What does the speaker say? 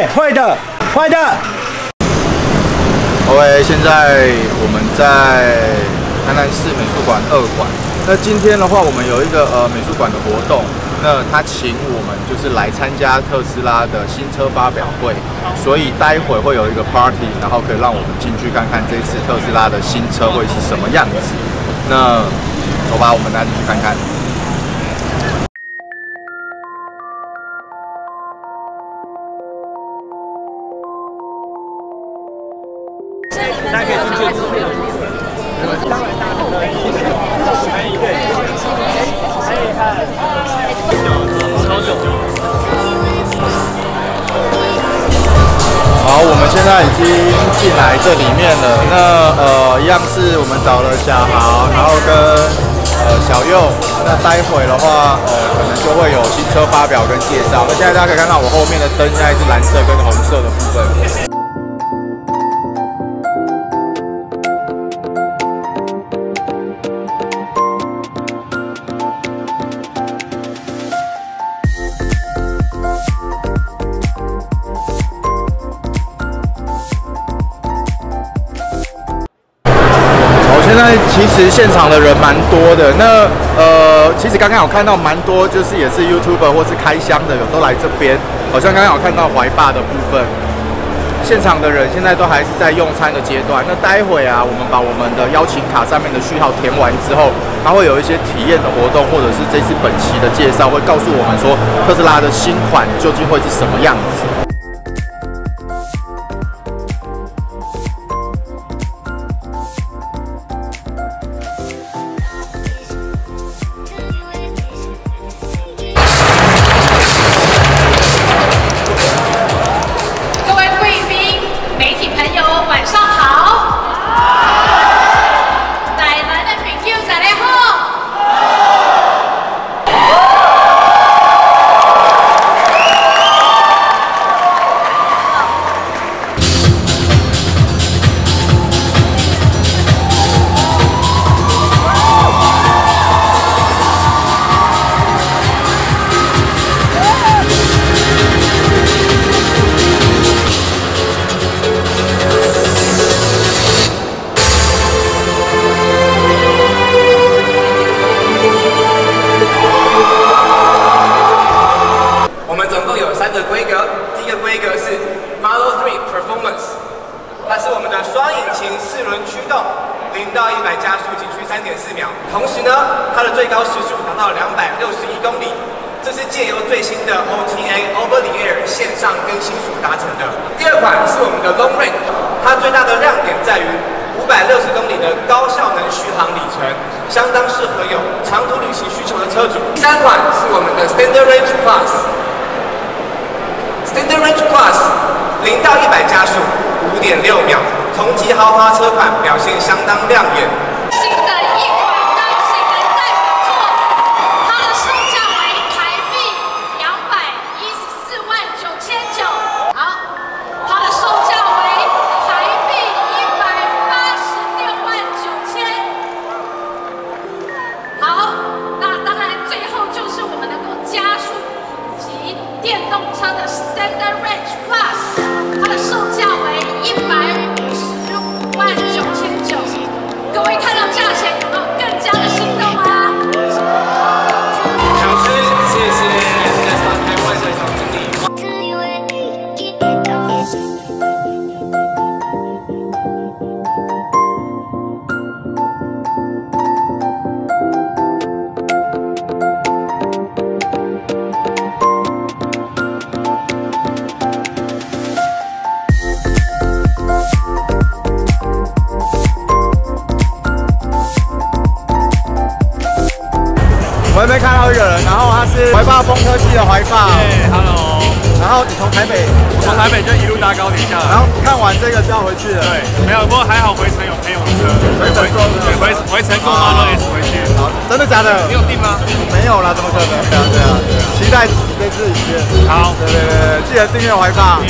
哎，坏的，坏的。OK， 现在我们在台南市美术馆2馆。那今天的话，我们有一个美术馆的活动，那他请我们就是来参加特斯拉的新车发表会，所以待会会有一个 party， 然后可以让我们进去看看这次特斯拉的新车会是什么样子。那走吧，我们大家进去看看。 好，我们现在已经进来这里面了。那一样是我们找了小豪，然后跟小佑。那待会的话，可能就会有新车发表跟介绍。那现在大家可以看到我后面的灯，现在是蓝色跟红色的部分。 其实现场的人蛮多的，那其实刚刚有看到蛮多，就是也是 YouTuber 或是开箱的，有都来这边。好像刚刚有看到怀爸的部分，现场的人现在都还是在用餐的阶段。那待会啊，我们把我们的邀请卡上面的序号填完之后，它会有一些体验的活动，或者是这次本期的介绍，会告诉我们说特斯拉的新款究竟会是什么样子。 Model 3 Performance， 它是我们的双引擎4轮驱动，0到100加速仅需3.4秒。同时呢，它的最高时速达到261公里，这是借由最新的 OTA Over the Air 线上更新所达成的。第2款是我们的 Long Range， 它最大的亮点在于560公里的高效能续航里程，相当适合有长途旅行需求的车主。第3款是我们的 Standard Range Plus，Standard Range Plus。 0到100加速5.6秒，同级豪华车款表现相当亮眼。新的1款跟性能代表作，它的售价为台币214万9千9，好，它的售价为台币186万9千。好，那当然最后就是我们能够加速普及电动车的 Standard Range Plus。 它的售价为155万9千9，各位看到价钱有没有更加的心动啊？小军，谢谢Tesla台湾的总经我这边看到一个人，然后他是怀爸风科技的怀爸。对 ，Hello。然后你从台北，从台北就一路搭高铁下来。然后看完这个就要回去了。对，没有，不过还好回程有朋友的车，回程坐 Model S 回去。好，真的假的？你有订吗？没有啦，怎么可能？对啊，期待这次影片。好，对，记得订阅怀爸。